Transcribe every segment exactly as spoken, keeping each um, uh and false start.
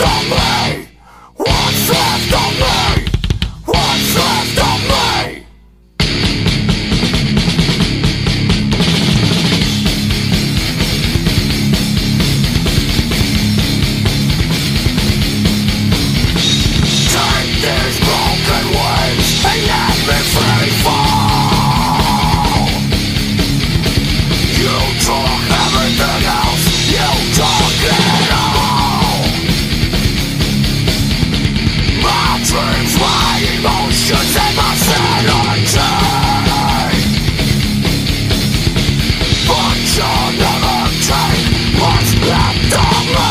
left of me? What's left of me? What's left of me? Take these broken wings and let me free fall. You took everything else, you took it all. Dreams, my emotions, and my sanity. But you'll never take what's left of me.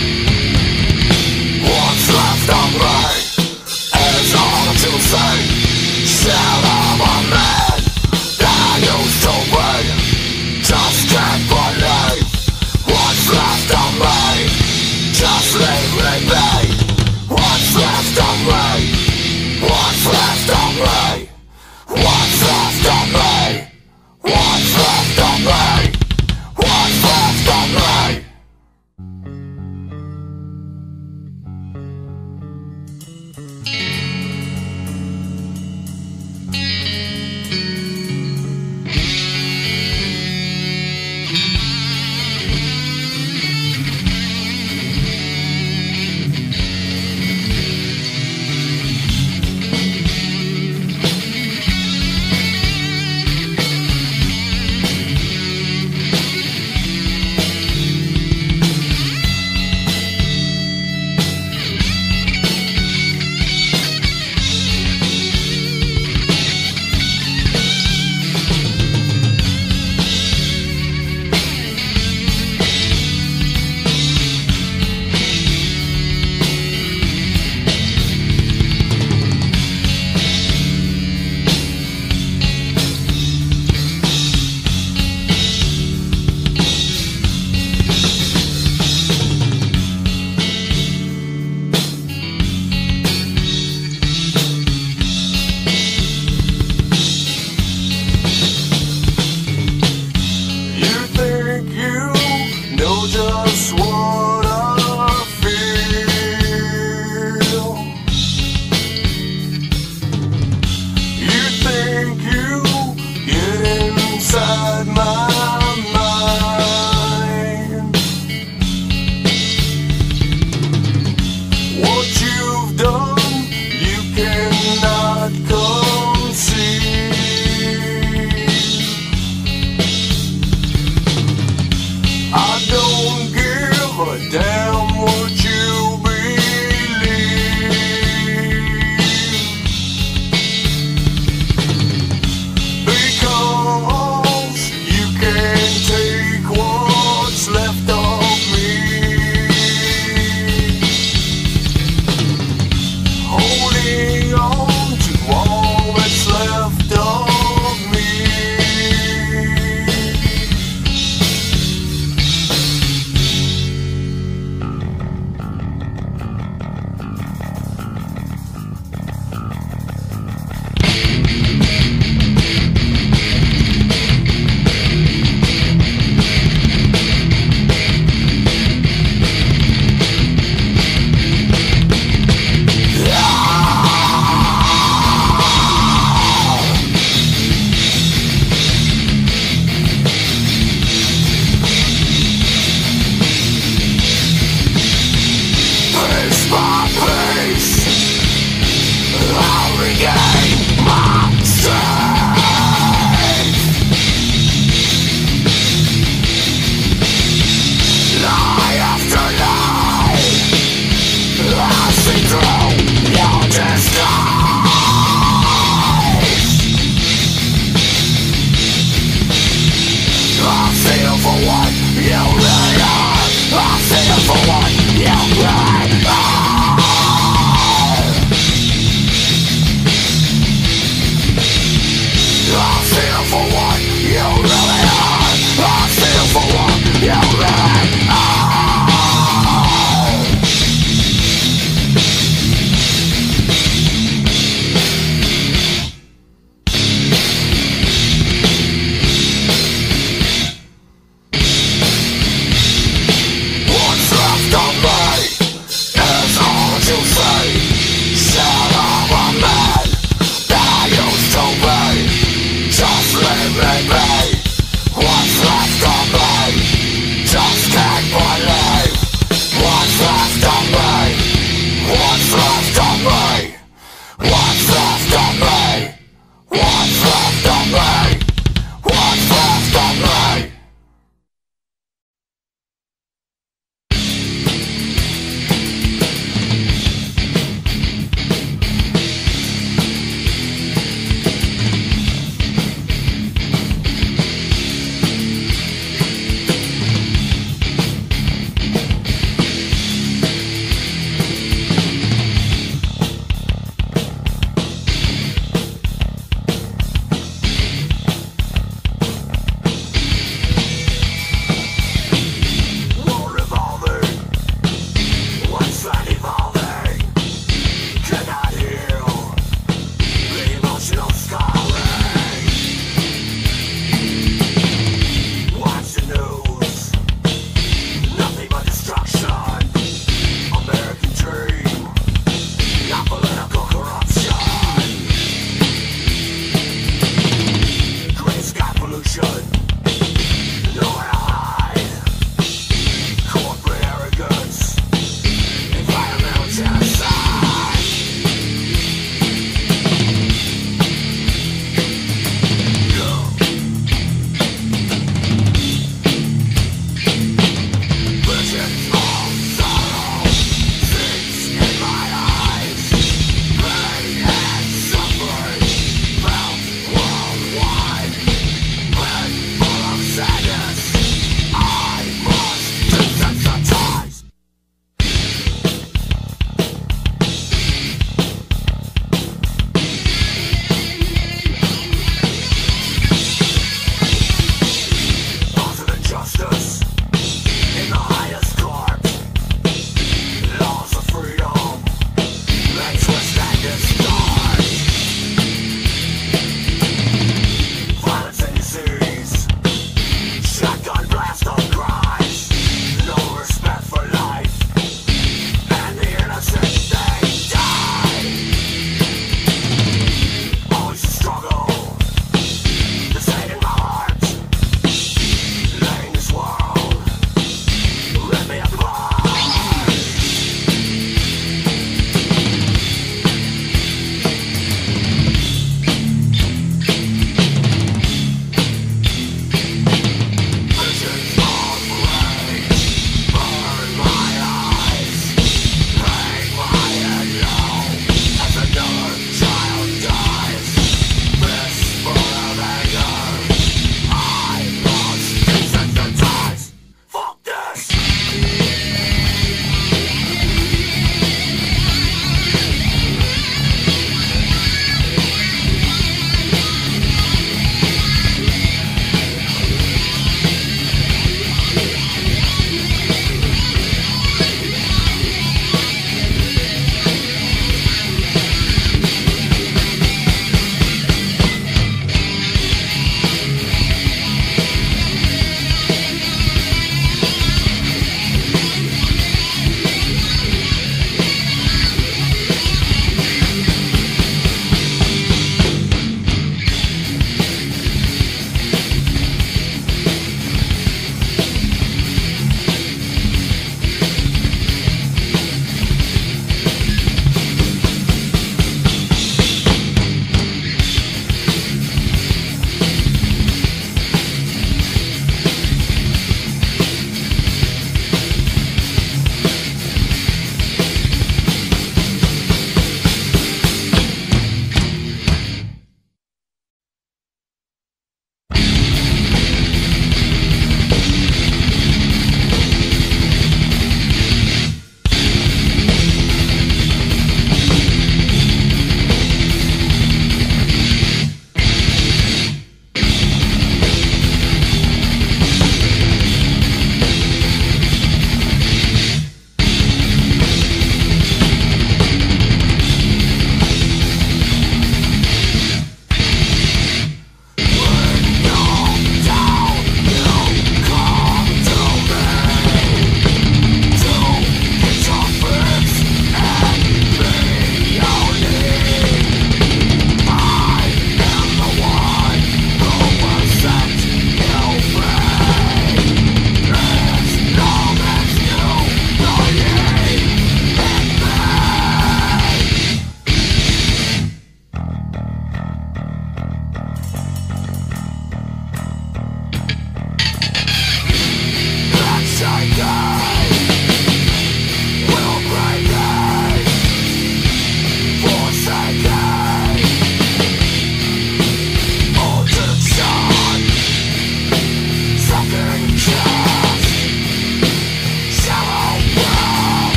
I feel for what you bring.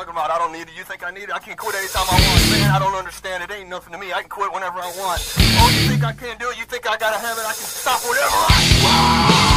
talking about? I don't need it. You think I need it? I can quit anytime I want. Man, I don't understand. It ain't nothing to me. I can quit whenever I want. Oh, you think I can't do it? You think I gotta have it? I can stop whenever I want.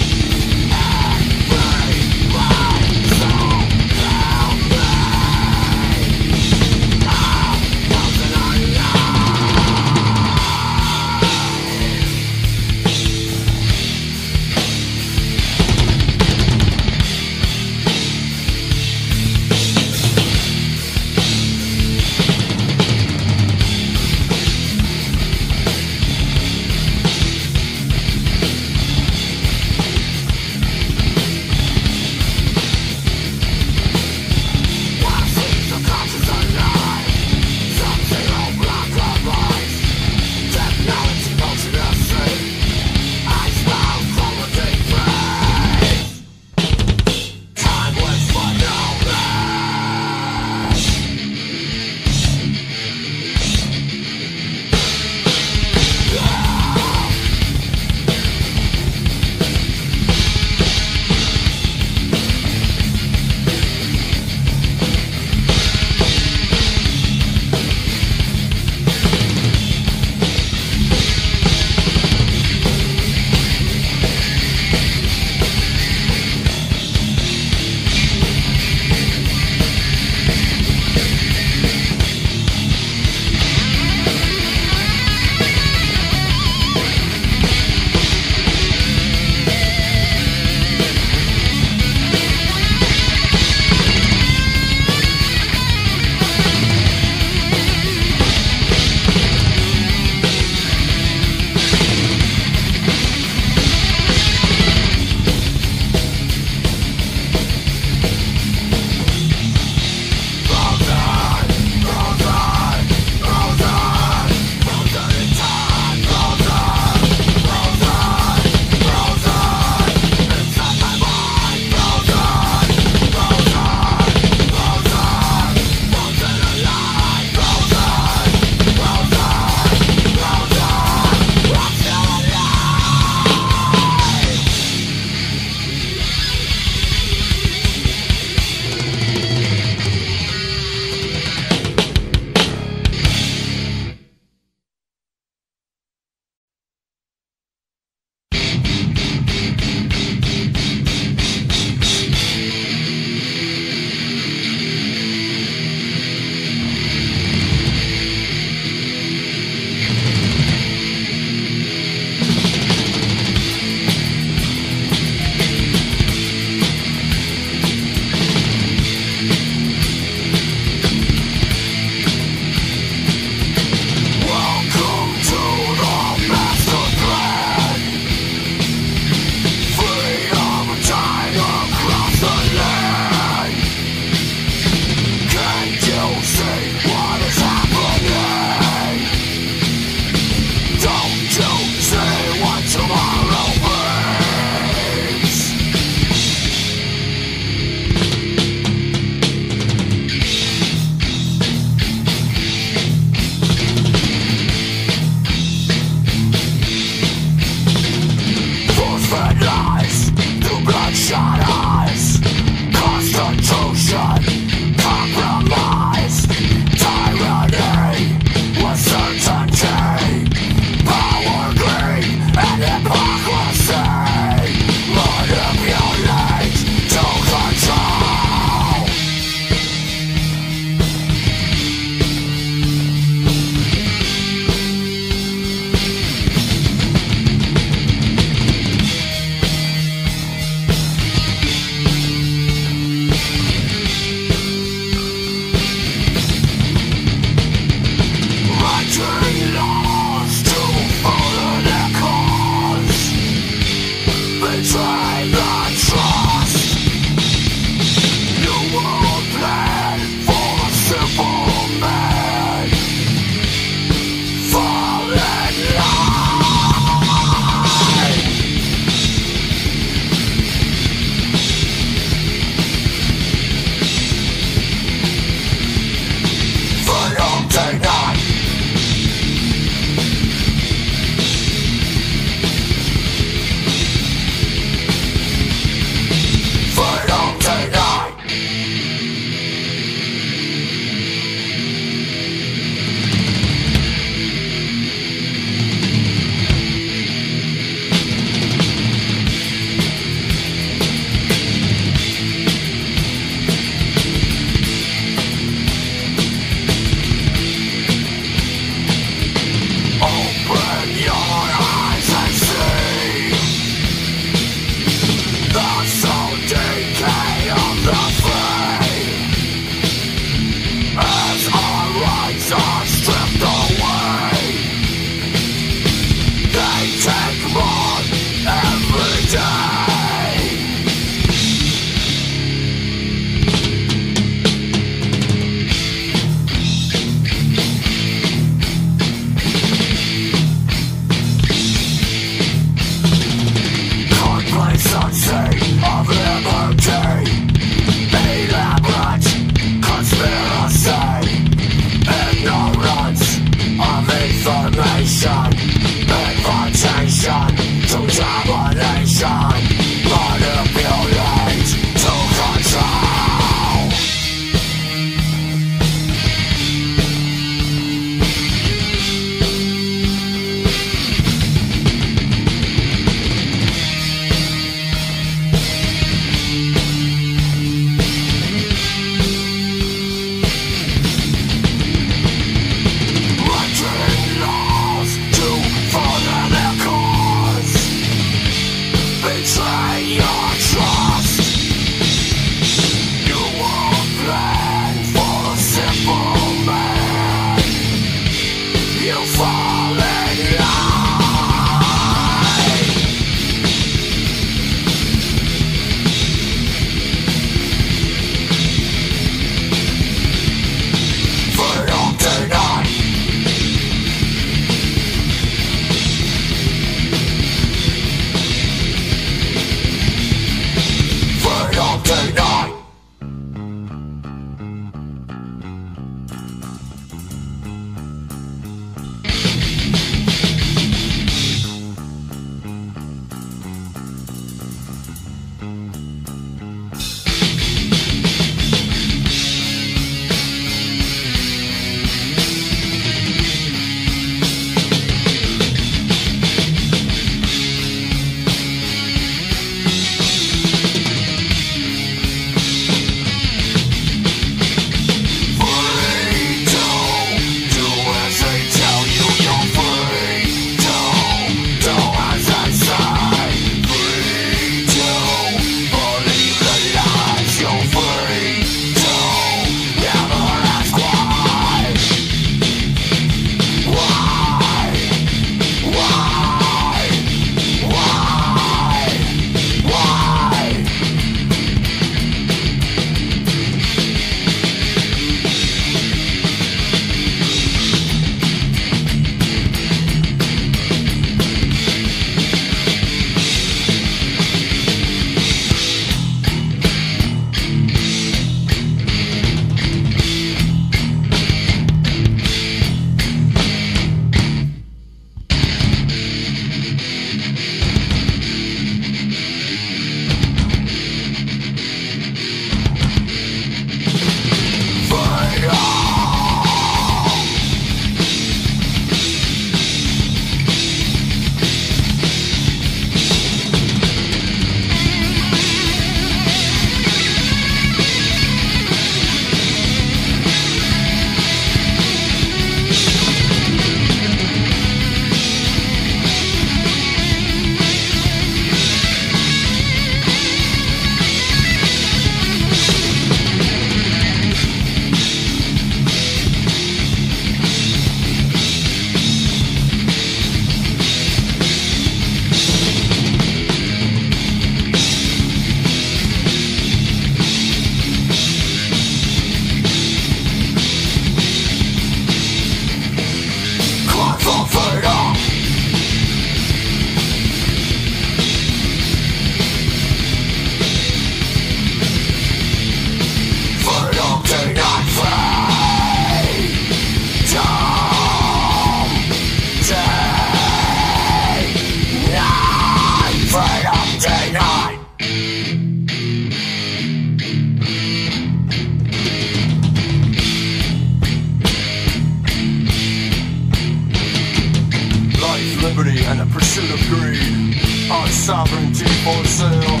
sovereignty for sale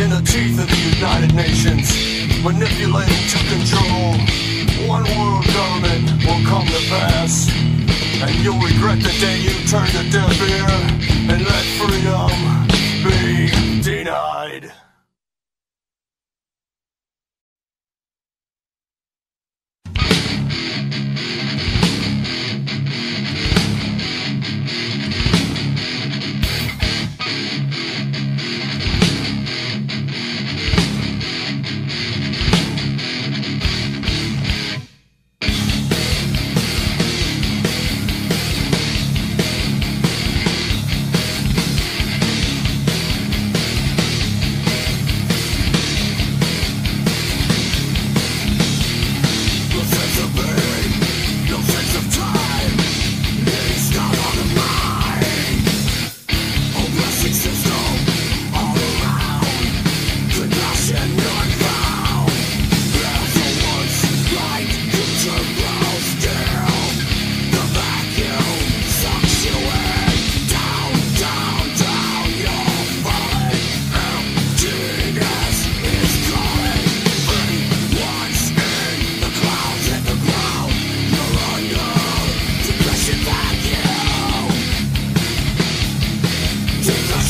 in the teeth of the United Nations, manipulated to control. One world government will come to pass, and you'll regret the day you turn a deaf ear and let freedom be denied.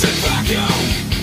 Sit back, yo!